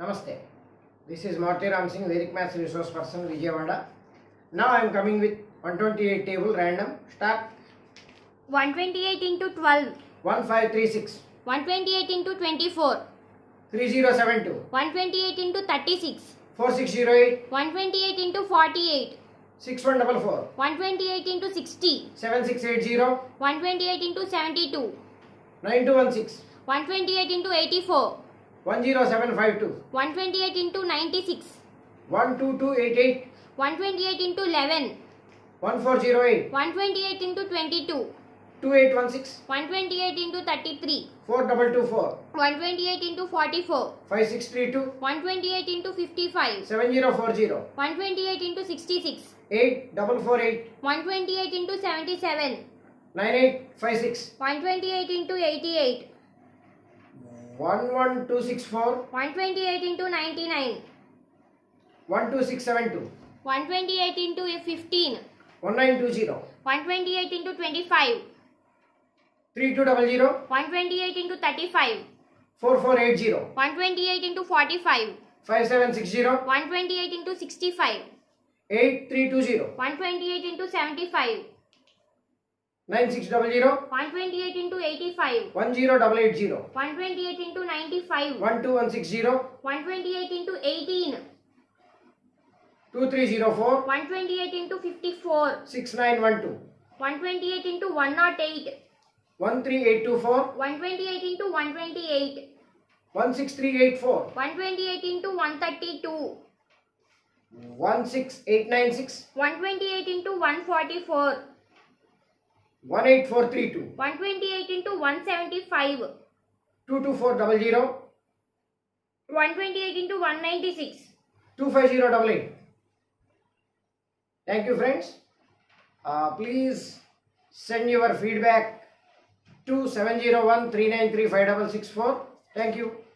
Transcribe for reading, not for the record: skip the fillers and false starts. Namaste. This is Maruthi Ram Singh, Vedic Maths resource person, Vijayawada. Now I am coming with 128 table random. Start. 128 into 12. 1536. 128 into 24. 3072. 128 into 36. 4608. 128 into 48. 6144. 128 into 60. 7680. 128 into 72. 9216. 128 into 84. 10752. 128 into 96. 12288. 128 into 11. 1408. 128 into 22. 2816. 128 into 33. 4224. 128 into 44. 5632. 128 into 55. 7040. 128 into 66. 8448. 128 into 77. 9856. 128 into 88. 11264. 128 into 99. 12672. 128 into 15. 1920. 128 into 25. 3200. 128 into 35. 4480. 128 into 45. 5760. 128 into 65. 8320. 128 into 75. 9600. 128 into 85. 10880. 128 into 95. 12160. 128 into 18. 2304. 128 into 54. 6912. 128 into 108. 13824. 128 into 128. 16384. 128 into 132. 16896. 128 into 144. 18432. 128 into 175. 22400. 128 into 196. 25088. Thank you, friends. Please send your feedback to 701-393-5664. Thank you.